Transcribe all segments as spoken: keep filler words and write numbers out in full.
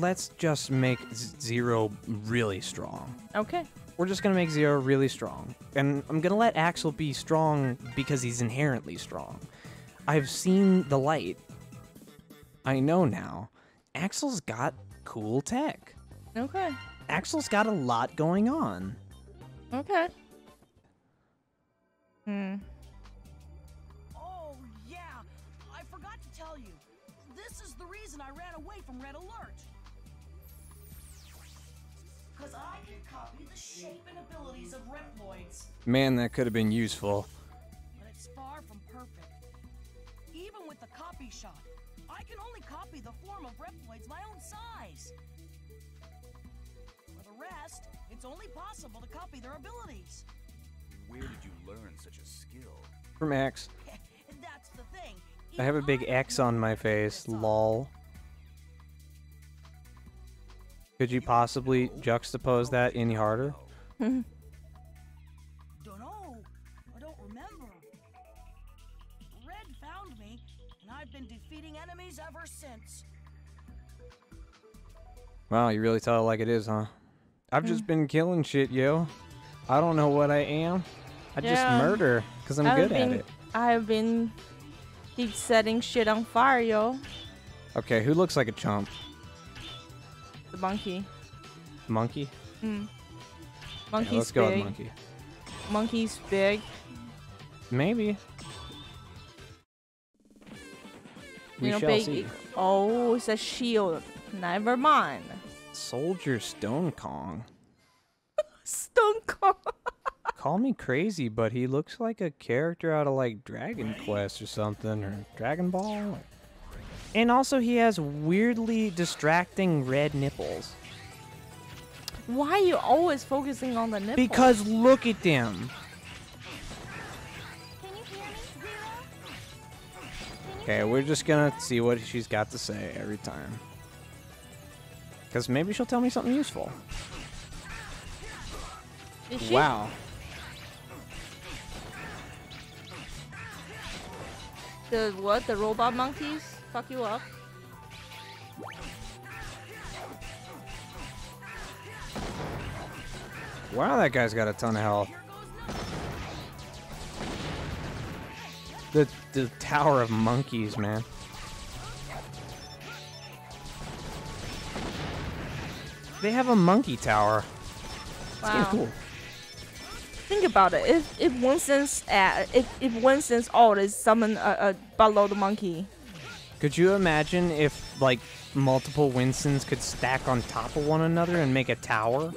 let's just make Zero really strong. Okay. We're just going to make Zero really strong. And I'm going to let Axel be strong because he's inherently strong. I've seen the light. I know now. Axel's got cool tech. Okay. Axel's got a lot going on. Okay. Hmm. Oh, yeah. I forgot to tell you. This is the reason I ran away from Red Alert. Because I can copy the shape and abilities of Reploids. Man, that could have been useful. But it's far from perfect. Even with the copy shot, I can only copy the form of Reploids my own size. For the rest, it's only possible to copy their abilities. Where did you learn such a skill? From Axe. That's the thing. Even I have a big X on my face, lol. Could you possibly juxtapose that any harder? Dunno. I don't remember. Red found me, and I've been defeating enemies ever since. Wow, you really tell it like it is, huh? I've just been killing shit, yo. I don't know what I am. I yeah. just murder, because I'm I've good been, at it. I've been keep setting shit on fire, yo. Okay, who looks like a chump? The monkey. Monkey? Mm. Monkey's yeah, let's go big. With monkey. Monkey's big. Maybe. We you know, shall big, see. Oh, it's a shield. Never mind. Soldier Stonekong. Stonekong. Call me crazy, but he looks like a character out of like Dragon Quest or something, or Dragon Ball. Or... And also, he has weirdly distracting red nipples. Why are you always focusing on the nipples? Because look at them. Can you hear me, Zero? Okay, we're just gonna see what she's got to say every time. Because maybe she'll tell me something useful. Is she? Wow. The what? The robot monkeys? Fuck you up. Wow, that guy's got a ton of health. The the tower of monkeys, man. They have a monkey tower. It's wow. Kinda cool. Think about it. If if Winston's uh, if if Winston's ult is summon a, a buttload of monkey. Could you imagine if, like, multiple Winstons could stack on top of one another and make a tower?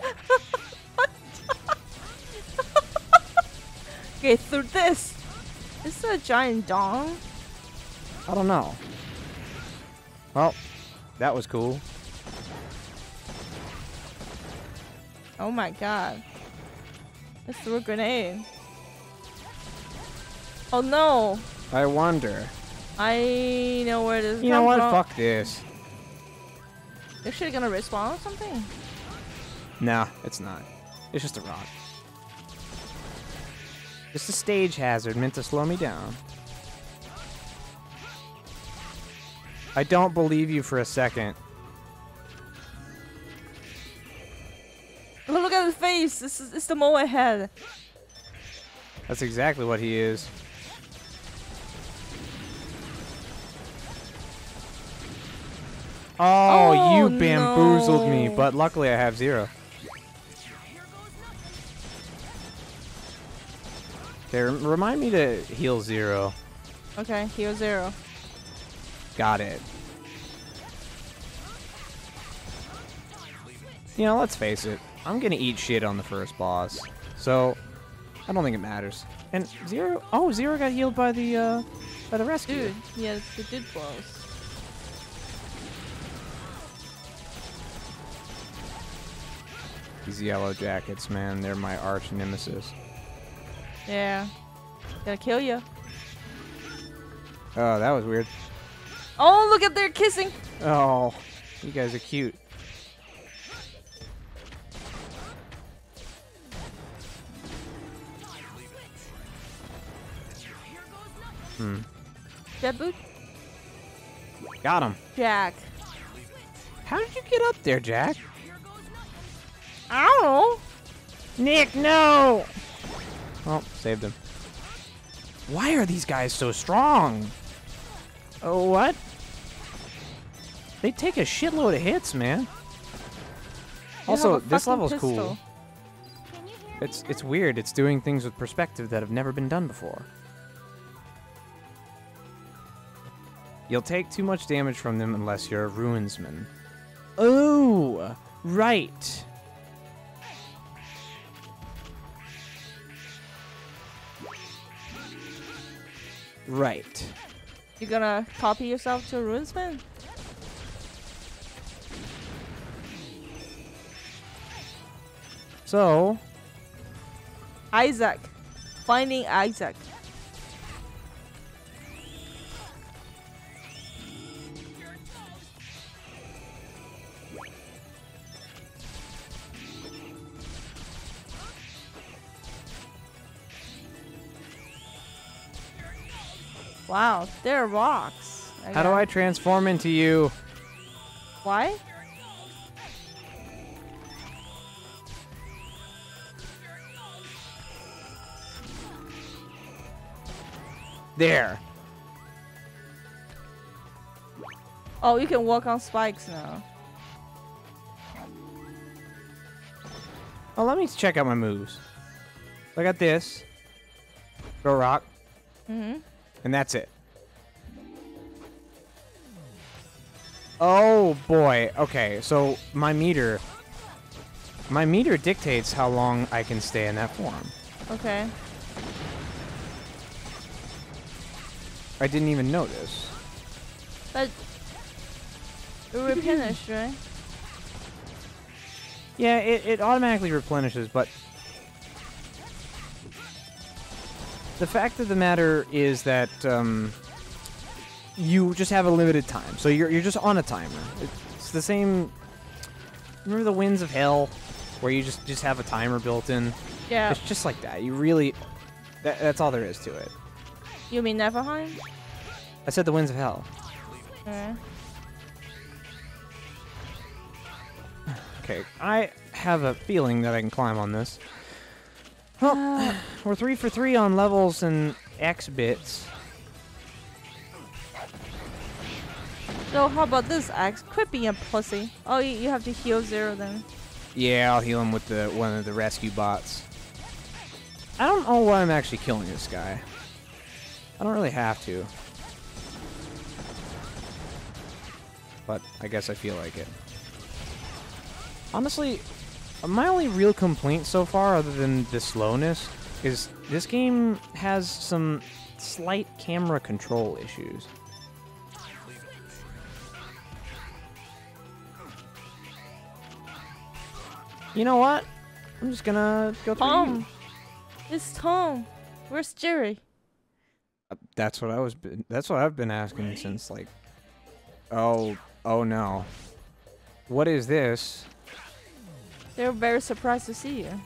Okay, through this. Is this a giant dong? I don't know. Well, that was cool. Oh my god. Let's throw a grenade. Oh no. I wonder. I know where this is. You know what? From. Fuck this. Is she gonna respawn or something? Nah, it's not. It's just a rock. Just a stage hazard meant to slow me down. I don't believe you for a second. Look at his face. This is it's the Moa head. That's exactly what he is. Oh, oh, you bamboozled no. me, but luckily I have Zero. Okay, remind me to heal Zero. Okay, heal Zero. Got it. You know, let's face it. I'm gonna eat shit on the first boss, so I don't think it matters. And Zero, oh, Zero got healed by the uh, by the rescue. Dude, yeah, the dude blows. These yellow jackets, man, they're my arch nemesis. Yeah. Gonna kill you. Oh, that was weird. Oh, look at they're kissing! Oh, you guys are cute. Hmm. Dead boot? Got him. Jack. How did you get up there, Jack? Ow! Nick, no! Oh, saved him. Why are these guys so strong? Oh, what? They take a shitload of hits, man. Also, this level's cool. It's it's weird. It's doing things with perspective that have never been done before. You'll take too much damage from them unless you're a ruinsman. Oh, right. Right. You gonna copy yourself to a ruinsman? So, Isaac, finding Isaac. Wow, they're rocks. I How do I transform into you? Why? There. Oh, you can walk on spikes now. Oh, let me check out my moves. I got this. Throw rock. Mm-hmm. And that's it. Oh boy. Okay, so my meter my meter dictates how long I can stay in that form. Okay. I didn't even notice. But it replenished, right? Yeah, it, it automatically replenishes, but the fact of the matter is that um, you just have a limited time, so you're you're just on a timer. It's the same. Remember the Winds of Hell, where you just just have a timer built in. Yeah. It's just like that. You really, that, that's all there is to it. You mean Neverheim? I said the Winds of Hell. Uh. Okay, I have a feeling that I can climb on this. Well, we're three for three on levels and X bits. So how about this, Axe? Quit being a pussy. Oh, you, you have to heal Zero then. Yeah, I'll heal him with the one of the rescue bots. I don't know why I'm actually killing this guy. I don't really have to. But I guess I feel like it. Honestly, my only real complaint so far, other than the slowness, is this game has some slight camera control issues. You know what? I'm just gonna go through. Tom! It's Tom! Where's Jerry? Uh, that's what I was been, that's what I've been asking since, like... Oh, oh no. What is this? They're very surprised to see you.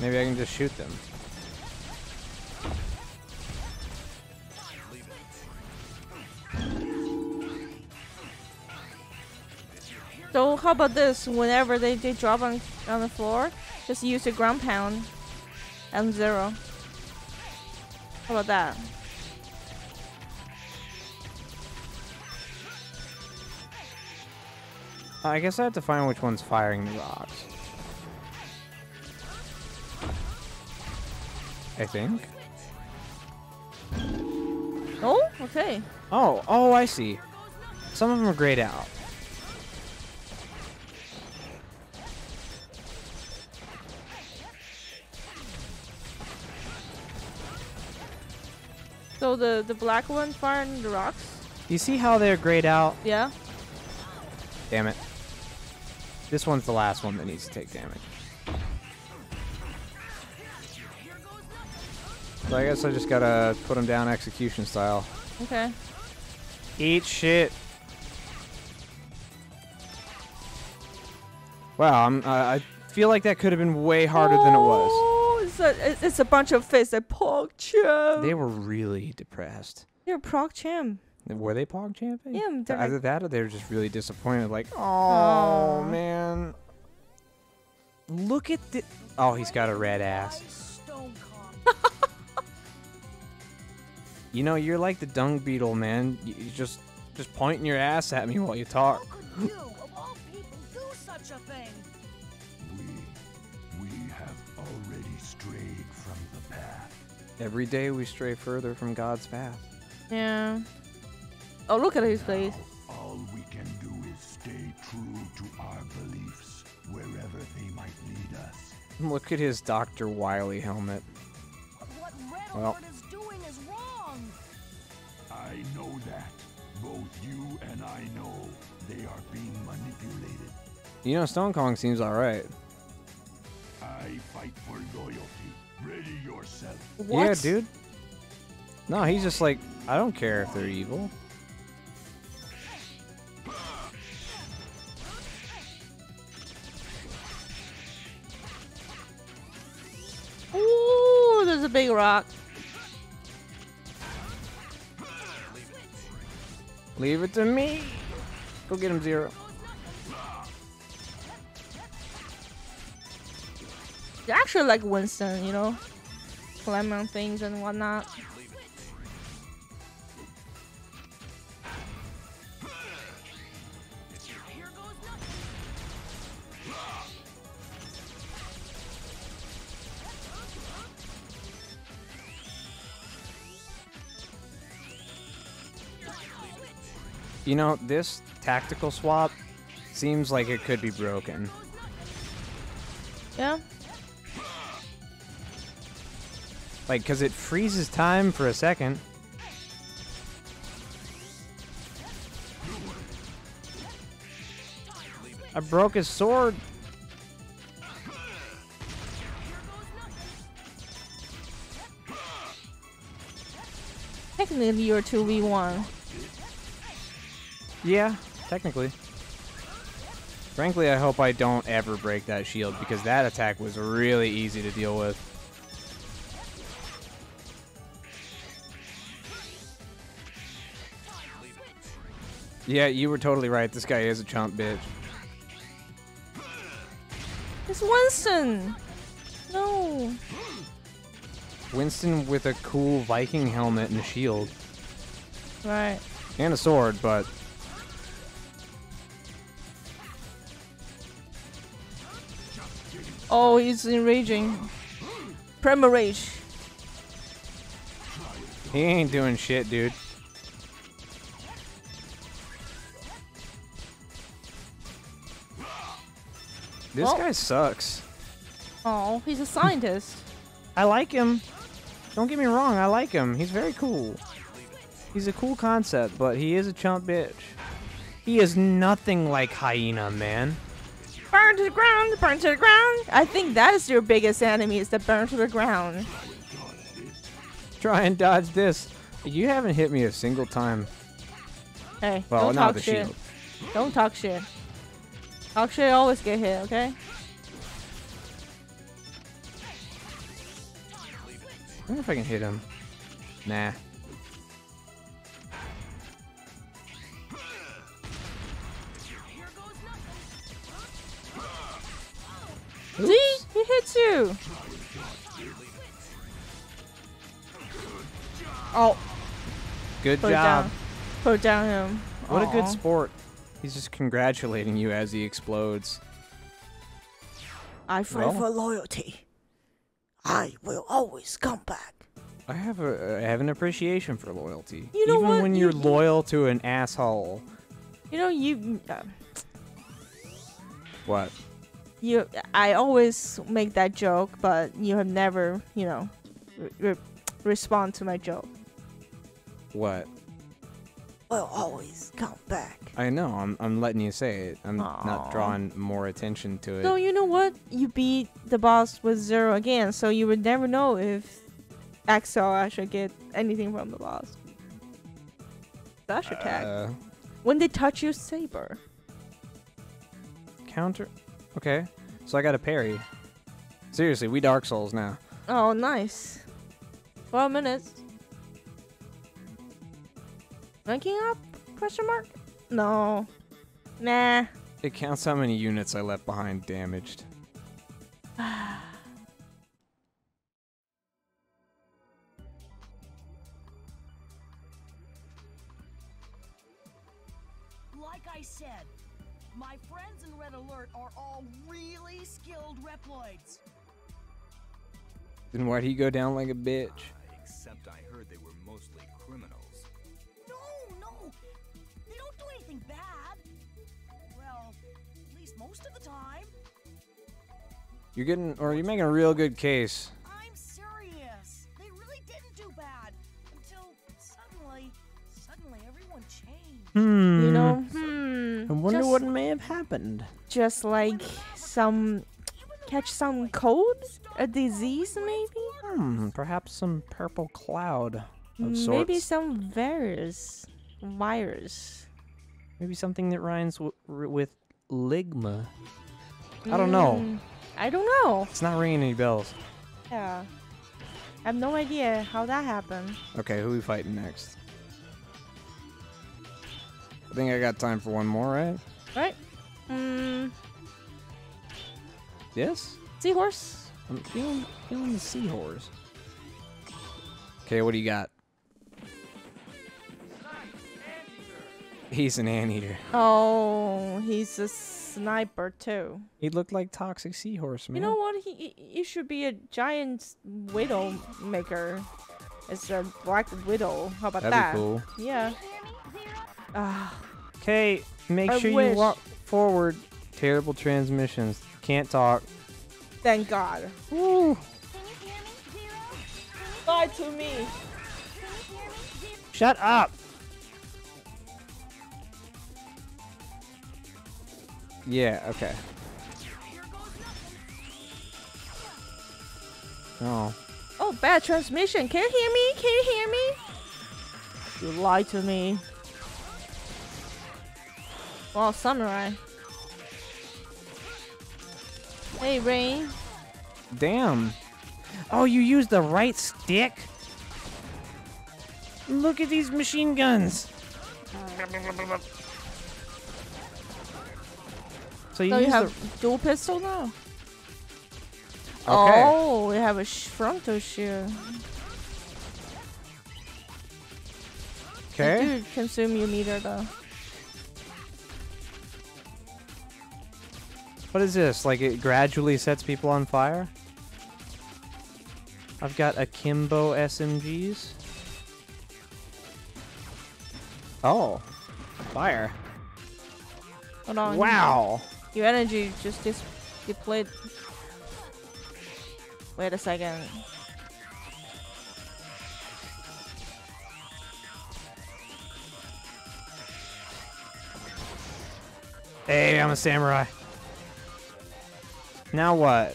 Maybe I can just shoot them. So how about this? Whenever they, they drop on, on the floor, just use the ground pound and Zero. How about that? I guess I have to find which one's firing the rocks. I think. Oh, okay. Oh, oh, I see. Some of them are grayed out. So the, the black one firing the rocks? You see how they're grayed out? Yeah. Damn it. This one's the last one that needs to take damage. So I guess I just gotta put him down execution style. Okay. Eat shit. Wow, I'm, uh, I feel like that could have been way harder oh, than it was. It's a, it's a bunch of fists that pog champ. They were really depressed. They're pog champ. Were they pog champing? Yeah. Either like... that or they were just really disappointed. Like, oh, Aww. man. Look at the... Oh, he's got a red ass. You know, you're like the dung beetle, man. You just, just pointing your ass at me while you talk. How could you, of all people, do such a thing? We, we have already strayed from the path. Every day we stray further from God's path. Yeah. Oh, look at his face. Now, all we can do is stay true to our beliefs, wherever they might lead us. Look at his Doctor Wily helmet. What Red Alert is doing is wrong. I know that. Both you and I know they are being manipulated. You know, Stonekong seems alright. I fight for loyalty. Ready yourself. What? Yeah, dude. No, he's just like, I don't care if they're evil. Ooh, there's a big rock. Leave it to me. Go get him, Zero. I actually like Winston, you know, climb on things and whatnot. You know, this tactical swap seems like it could be broken. Yeah. Like, because it freezes time for a second. I broke his sword. Technically, you're two v one. Yeah, technically. Frankly, I hope I don't ever break that shield, because that attack was really easy to deal with. Yeah, you were totally right. This guy is a chump bitch. It's Winston! No! Winston with a cool Viking helmet and a shield. Right. And a sword, but... Oh, he's enraging. Primal Rage. He ain't doing shit, dude. This oh. guy sucks. Oh, he's a scientist. I like him. Don't get me wrong, I like him. He's very cool. He's a cool concept, but he is a chump bitch. He is nothing like Hyena, man. Burn to the ground, burn to the ground. I think that is your biggest enemy, is the burn to the ground. Try and dodge this. You haven't hit me a single time. Hey, well, don't not talk the shit. Shield. Don't talk shit. Talk shit, always get hit, okay? I wonder if I can hit him. Nah. Oops. See? He hits you! Oh. Good Put job. Down. Put down him. What Aww. a good sport. He's just congratulating you as he explodes. I fight well. for loyalty. I will always come back. I have a, I have an appreciation for loyalty. You know Even what? when you're you, loyal to an asshole. You know, you... Uh, what? You, I always make that joke, but you have never, you know, re re respond to my joke. What? Well, always come back. I know. I'm, I'm letting you say it. I'm Aww. not drawing more attention to it. So you know what? You beat the boss with Zero again, so you would never know if Axel actually get anything from the boss. Dash attack. Uh, when they touch your saber. Counter. Okay, so I got a parry. Seriously, we Dark Souls now. Oh, nice. Twelve minutes. Ranking up? Question mark? No. Nah. It counts how many units I left behind damaged. Like I said, my friends in Red Alert are all really skilled Reploids. Then why'd he go down like a bitch? Uh, except I heard they were mostly criminals. No, no. They don't do anything bad. Well, at least most of the time. You're getting, or you're making a real good case. I'm serious. They really didn't do bad. Until suddenly, suddenly everyone changed. Hmm. You know, hmm. I wonder just, what may have happened. Just like some... Catch some cold? A disease, maybe? Hmm, perhaps some purple cloud of sorts. Maybe some virus. Virus. Maybe something that rhymes w r with ligma. Mm, I don't know. I don't know. It's not ringing any bells. Yeah. I have no idea how that happened. Okay, who are we fighting next? I think I got time for one more, right? Right. Hmm... Yes? Seahorse? I'm feeling, feeling the seahorse. Okay, what do you got? He's an anteater. Oh, he's a sniper too. He looked like Toxic Seahorse, man. You know what? He, he should be a giant Widowmaker. It's a black widow. How about That'd that? Be cool. Yeah. Okay, uh, make I sure wish. you walk forward. Terrible transmissions. Can't talk. Thank God. Woo. Can you hear me, Zero? Lie to me. Can you hear me, Zero? Shut up. Yeah, okay. Oh. Oh, bad transmission. Can you hear me? Can you hear me? You lied to me. Well, samurai. Hey, Rain. Damn. Oh, you used the right stick? Look at these machine guns. So you, so you have the... dual pistol now? Okay. Oh, we have a sh frontal shield. Okay. You do consume your meter, though. What is this? Like it gradually sets people on fire? I've got akimbo S M Gs. Oh. Fire. Hold on. Wow. Your energy just dis depleted. Wait a second. Hey, I'm a samurai. Now what?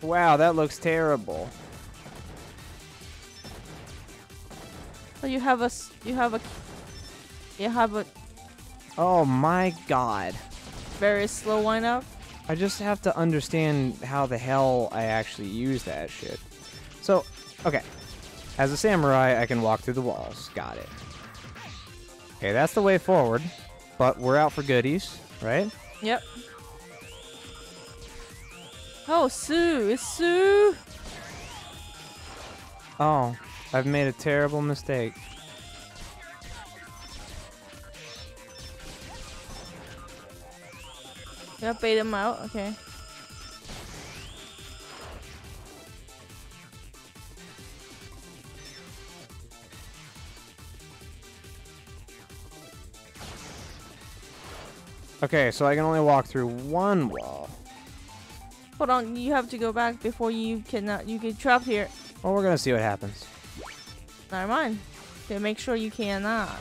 Wow, that looks terrible. So you have a, you have a, you have a. Oh my God! Very slow wind-up. I just have to understand how the hell I actually use that shit. So, okay, as a samurai, I can walk through the walls. Got it. Okay, that's the way forward, but we're out for goodies, right? Yep. Oh, Sue! It's Sue! Oh, I've made a terrible mistake. Did I bait him out? Okay. Okay, so I can only walk through one wall. Hold on, you have to go back before you cannot. You get trapped here. Well, we're gonna see what happens. Never mind. Then make sure you cannot.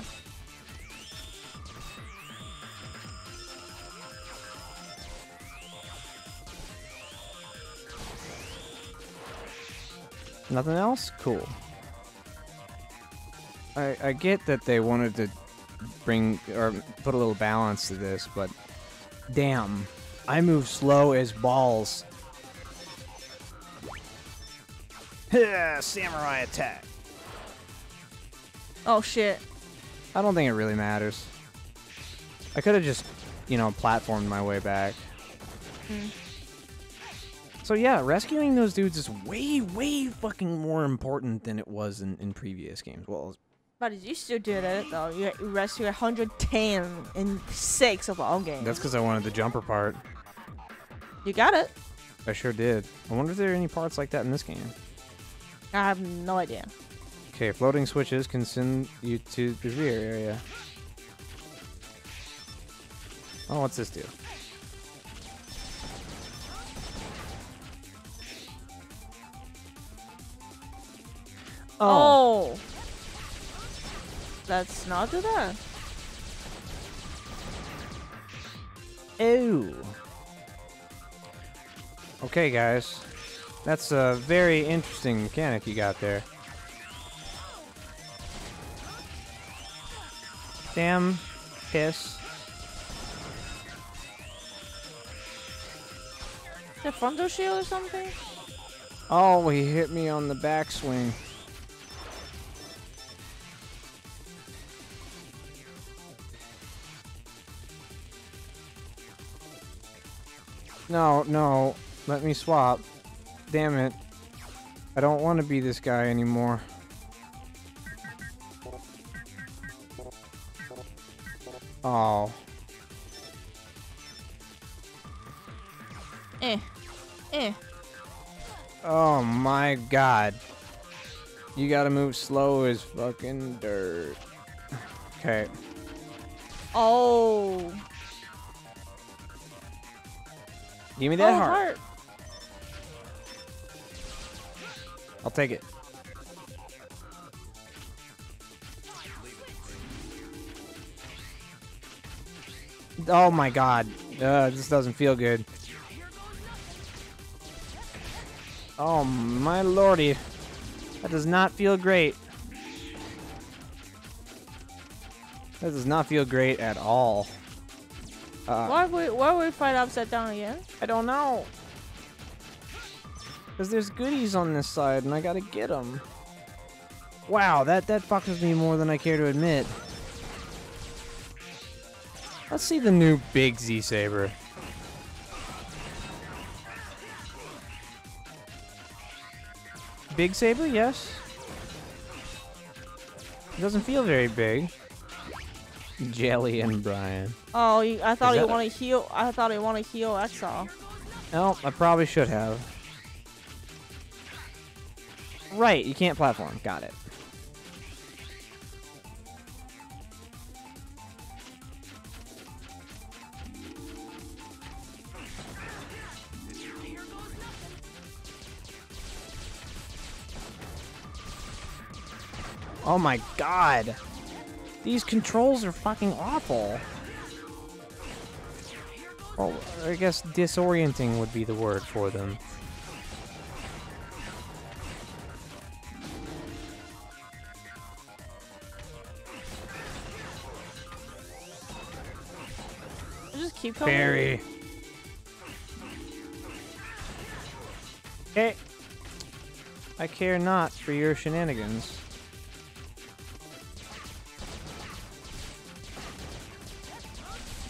Nothing else? Cool. I I get that they wanted to bring or put a little balance to this, but Damn, I move slow as balls. Samurai attack. Oh shit. I don't think it really matters. I could have just, you know, platformed my way back. Mm. So yeah, rescuing those dudes is way, way fucking more important than it was in, in previous games. Well, but you still did it though. You rescued one hundred ten in six of all games. That's because I wanted the jumper part. You got it. I sure did. I wonder if there are any parts like that in this game. I have no idea. Okay, floating switches can send you to the rear area. Oh, what's this do? Oh. oh. Let's not do that. Ew. Okay, guys. That's a very interesting mechanic you got there. Damn. Piss. Is that frontal shield or something? Oh, he hit me on the backswing. No, no. Let me swap. Damn it. I don't want to be this guy anymore. Oh. Eh. Eh. Oh my god. You gotta move slow as fucking dirt. Okay. Oh. Give me that oh, heart. heart. I'll take it. Oh my god. Uh, this doesn't feel good. Oh my lordy. That does not feel great. That does not feel great at all. Uh, why would why would we fight upside down again? I don't know. Cause there's goodies on this side, and I gotta get them. Wow, that that fucks me more than I care to admit. Let's see the new big Z saber. Big saber, yes. It doesn't feel very big. Jelly and Brian. Oh, you, I thought you want to heal. I thought you want to heal Axel. No, I probably should have. Right, you can't platform. Got it. Oh my god. These controls are fucking awful. Oh, I guess disorienting would be the word for them. I just keep coming. Barry. Hey, I care not for your shenanigans.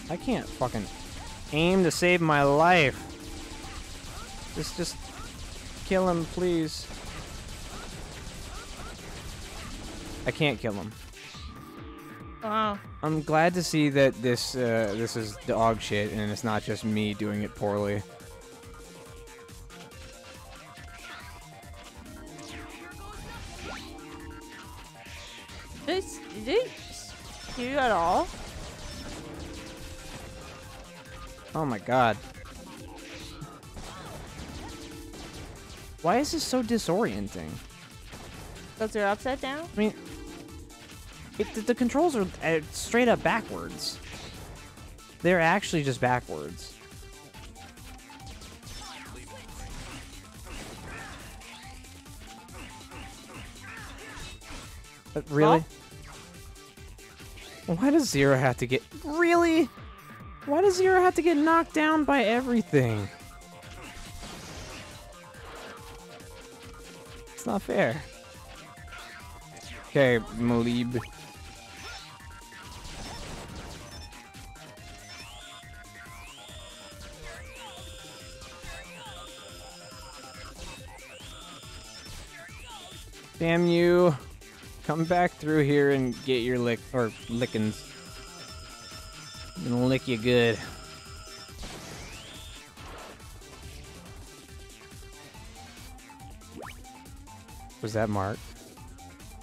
I can't fucking aim to save my life. Just, just kill him, please. I can't kill him. Wow. I'm glad to see that this uh, this is dog shit, and it's not just me doing it poorly. This is it cute at all? Oh my god. Why is this so disorienting? Because they're upside down? I mean, it, the, the controls are uh, straight up backwards. They're actually just backwards. But really? Huh? Why does Zero have to get... Really? Why does Zero have to get knocked down by everything? It's not fair. Okay, Malib. Damn you. Come back through here and get your lick, or lickins. I'm gonna lick you good. Was that Mark?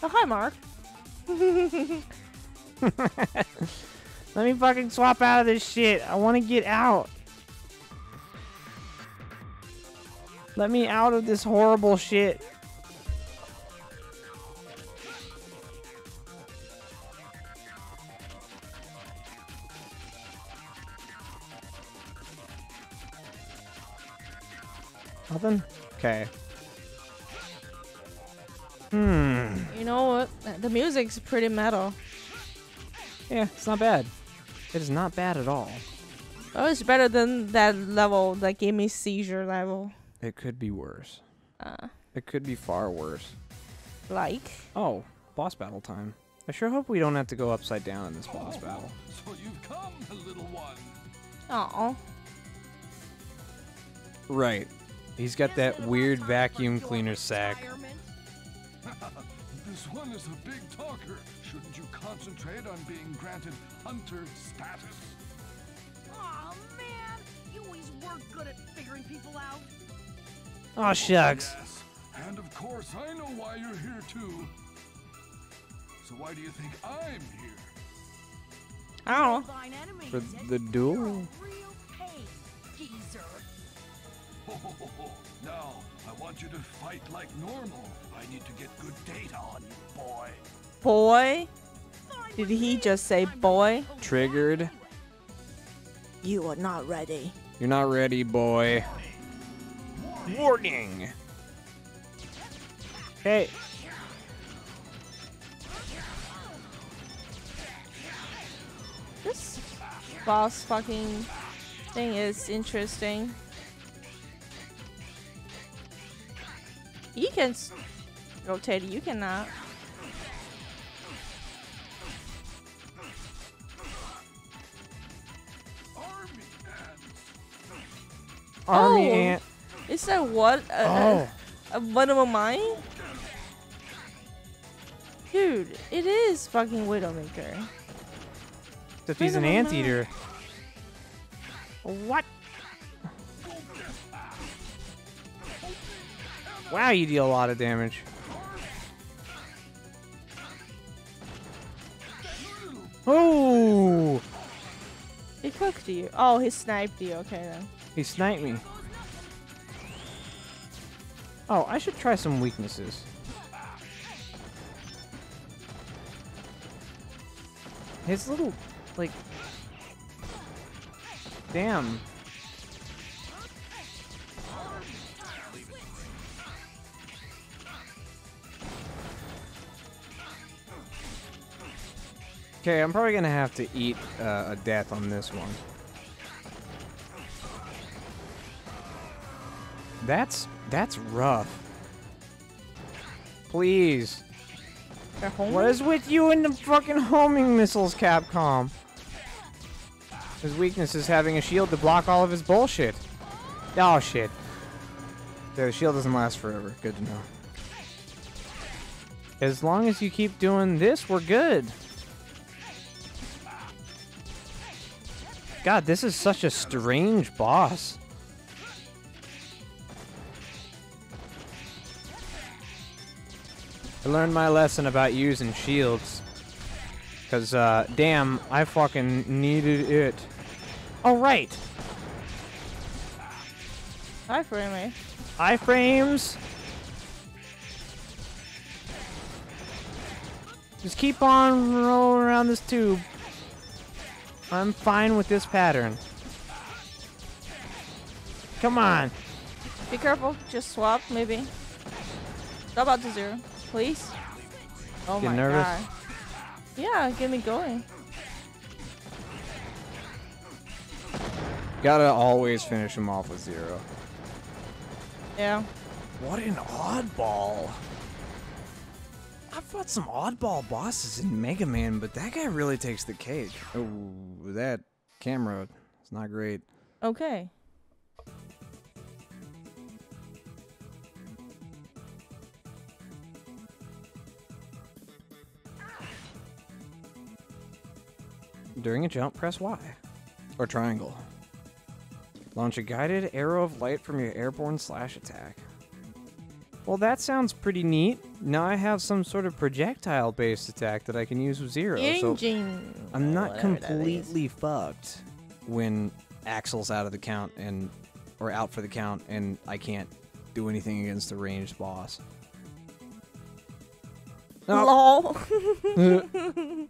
Oh, hi, Mark. Let me fucking swap out of this shit. I want to get out. Let me out of this horrible shit. Nothing? Okay. Hmm. You know what? The music's pretty metal. Yeah, it's not bad. It is not bad at all. Oh, it's better than that level that gave me seizure level. It could be worse. Uh. It could be far worse. Like? Oh, boss battle time. I sure hope we don't have to go upside down in this boss battle. So you've come, little one. Aw. Right. He's got that weird vacuum cleaner sack. This one is a big talker. Shouldn't you concentrate on being granted hunter status? Aw, man. You always were good at figuring people out. Aw, shucks. Yes. And of course, I know why you're here, too. So why do you think I'm here? Ow. For the duel? Now, I want you to fight like normal. I need to get good data on you, boy. Boy? Did he just say boy? Triggered. You are not ready. You're not ready, boy. Warning! Hey. This boss fucking thing is interesting. He can rotate, you cannot. Army oh. ant. Is that what? A, oh. a, a one of mine? Dude, it is fucking Widowmaker. Except he's an anteater. What? Wow, you deal a lot of damage. Oh! He cooked you. Oh, he sniped you. Okay, then. He sniped me. Oh, I should try some weaknesses. His little, like... Damn. Okay, I'm probably gonna have to eat uh, a death on this one. That's that's rough. Please. What is with you and the fucking homing missiles, Capcom? His weakness is having a shield to block all of his bullshit. Oh shit. Yeah, the shield doesn't last forever. Good to know. As long as you keep doing this, we're good. God, this is such a strange boss. I learned my lesson about using shields. Cause, uh, damn, I fucking needed it. Oh, right! Iframe. Iframes! Just keep on rolling around this tube. I'm fine with this pattern. Come on. Be careful. Just swap, maybe. Drop out to Zero, please. Oh Get my nervous. God. Yeah, get me going. Gotta always finish him off with Zero. Yeah. What an oddball. I've fought some oddball bosses in Mega Man, but that guy really takes the cake. Oh, that camera is not great. Okay. During a jump, press Y. Or triangle. Launch a guided arrow of light from your airborne slash attack. Well, that sounds pretty neat. Now I have some sort of projectile-based attack that I can use with Zero, so I'm not completely fucked when Axel's out of the count and, or out for the count, and I can't do anything against the ranged boss. No. Lol.